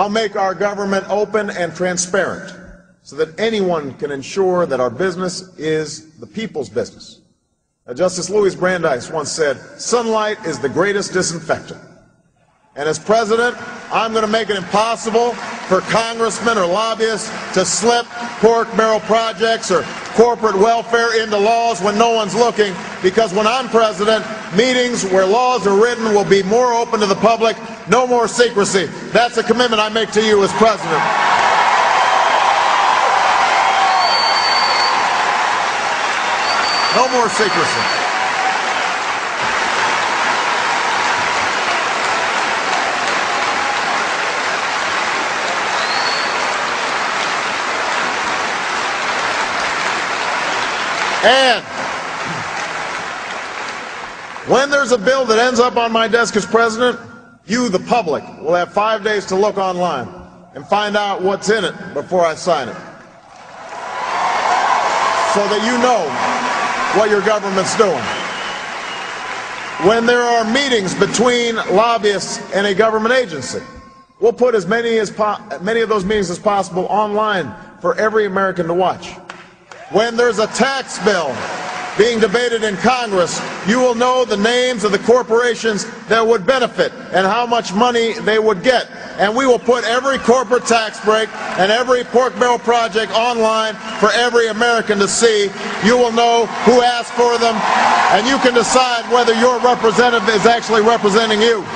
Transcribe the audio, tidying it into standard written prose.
I'll make our government open and transparent so that anyone can ensure that our business is the people's business. Now, Justice Louis Brandeis once said, "Sunlight is the greatest disinfectant." And as president, I'm going to make it impossible for congressmen or lobbyists to slip pork barrel projects or corporate welfare into laws when no one's looking, because when I'm president, meetings where laws are written will be more open to the public, no more secrecy. That's a commitment I make to you as president. No more secrecy. And when there's a bill that ends up on my desk as president, you, the public, will have 5 days to look online and find out what's in it before I sign it, so that you know what your government's doing. When there are meetings between lobbyists and a government agency, we'll put as many of those meetings as possible online for every American to watch. When there's a tax bill being debated in Congress, you will know the names of the corporations that would benefit and how much money they would get. And we will put every corporate tax break and every pork barrel project online for every American to see. You will know who asked for them, and you can decide whether your representative is actually representing you.